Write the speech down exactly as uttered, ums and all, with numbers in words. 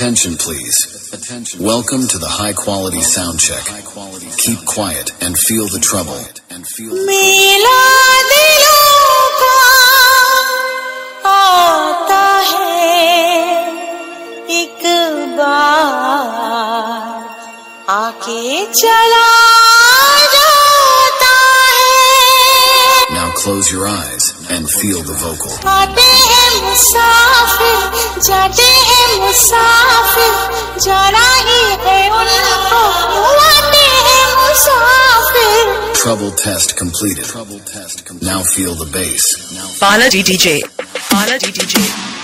Attention please. Attention. Welcome to the high quality sound check. Keep quiet and feel the trouble. Now close your eyes and feel the vocal. मुसाफिर जरा ही है उनको आते हैं मुसाफिर. Trouble test completed. Now feel the bass. Balaji D J. Balaji D J.